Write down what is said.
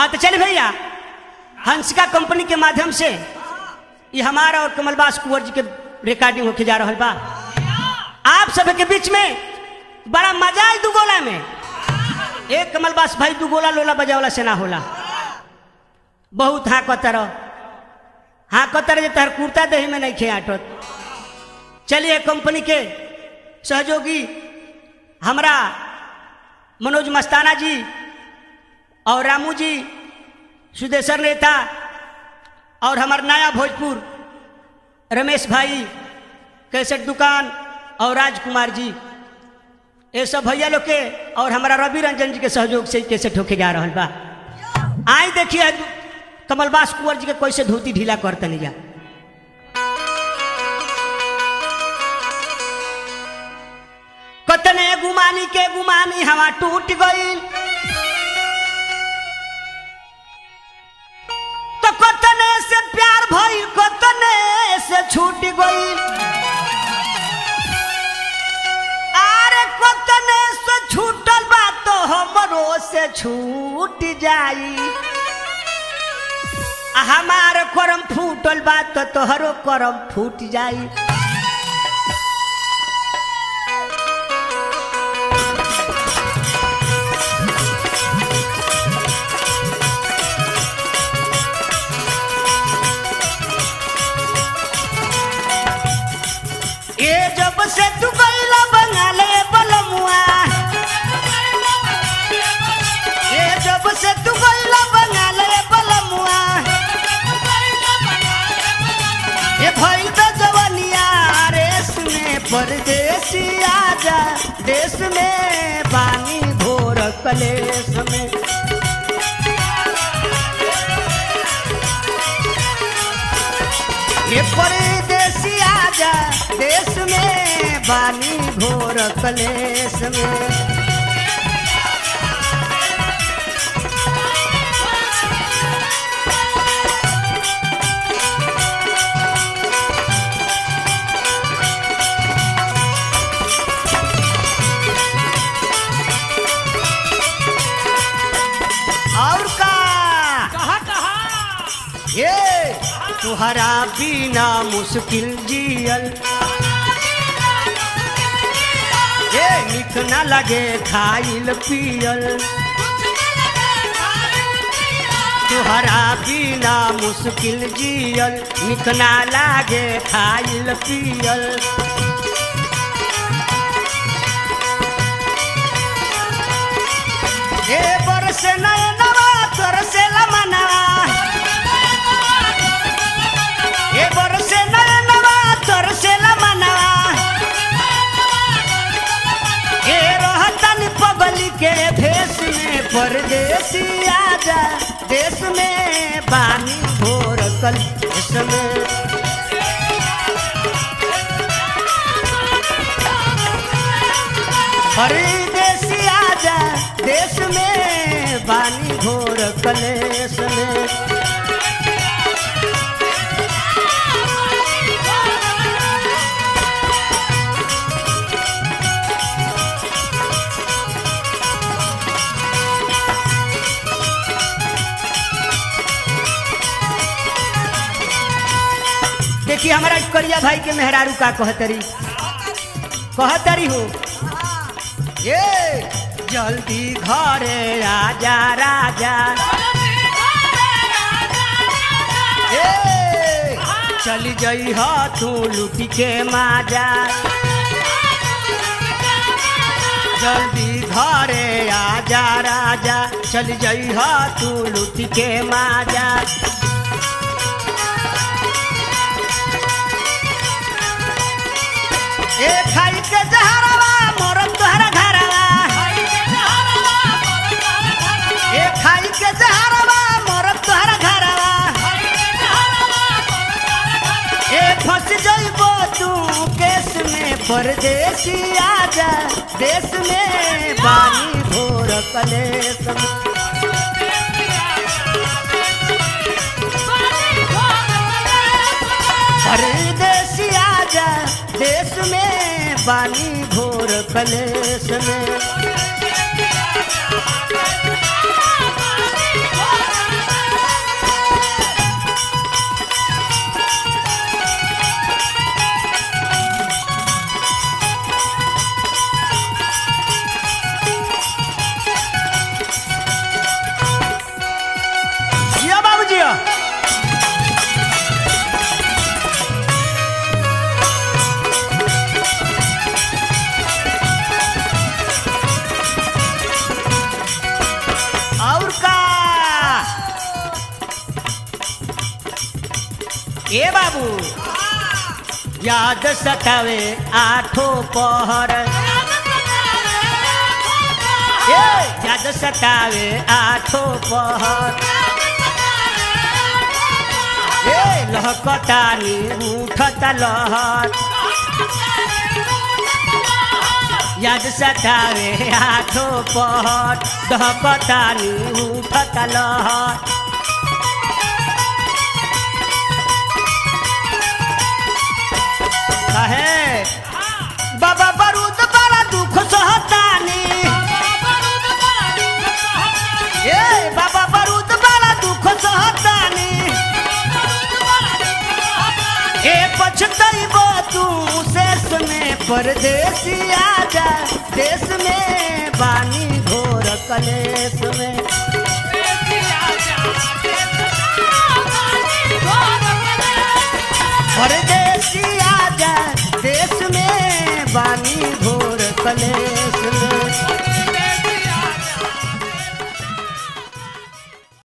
हाँ तो चल भैया, हंसिका कंपनी के माध्यम से ये हमारा और कमलबास कुंवर जी के रिकॉर्डिंग होके जा रहा बा। आप सबके बीच में बड़ा मजा है दुगोला में। एक कमलबास भाई दुगोला लोला बजावला से ना होला, बहुत हाँकतर जे तहर कुर्ता दही में नहीं खे आटो। चलिए कंपनी के सहयोगी हमारा मनोज मस्ताना जी और रामू जी सुदेशर नेता और हमारे नया भोजपुर रमेश भाई कैसेट दुकान और राजकुमार जी, ये सब भैया लोग के और हमारा रवि रंजन जी के सहयोग से कैसेट होके जा रहा बा। आई देखिए कमलबास कुंवर जी के कैसे धोती ढीला करते नहीं जा। कतने गुमानी के गुमानी हवा टूट गई तो कतने से प्यार भई कतने से छूट गई, अरे कतने से छूटल बात तो हमरो से छूट जाई, हमार करम फूटल बात तो तोहरो करम फूट जाई। से तू गईला बंगाले बलमुआ, ये जब से तू गईला बंगाले बलमुआ, ये भइल त जवानिया रेस में परदेसी आजा, देश में पानी भोर कलेस में। ये परदेसी आजा देश में बानी घोर कलेश में। और का कहा कहा ये तुहरा बिना मुश्किल जियल, ये निक न लगे खाइल पियल, तुहरा बिना मुश्किल जियल, निक न लगे खाइल पियल। ये बरस नए नवा तोर से लमनवा, ये बरसे नए नवा तोर से लमनवा, ये रहतन पगली के भेष में परदेसी आजा, देश में बानी भोर कल इसमें। परदेसी आजा देश में बानी भोर कलेश में। देखिए हमारा करिया भाई के मेहरारू का कहतरी हो, ये जल्दी घरे आजा राजा, ये चली गई हो तू लूटी के माजा, जल्दी घरे आजा राजा, चली गई हो तू लूटी के माजा। ए खाई के जहरवा मोरम तोहरा घरवा, ए खाई के जहरवा मोरम तोहरा घरवा, ए फंस जाइबो तू केस में परदेसी आजा, देश में बानी भोर कलेश में। परदेसी आजा देश में बानी घोर कलेश में। ए बाबू याद सतावे आठों पहर, याद सतावे आठों पहर। लहकतानी उठत लहर, याद सतावे आठों पहर। लहकतानी उठत लहर, कहे बाबा बरूद बड़ा दुख सहतानी। बाबा बरूद बड़ा दुख सहतानी, ए पछताइबो तू से सुने परदेसी। आजा देश में बानी घोर कलेस में, परदेसी आजा देश में बानी घोर कले।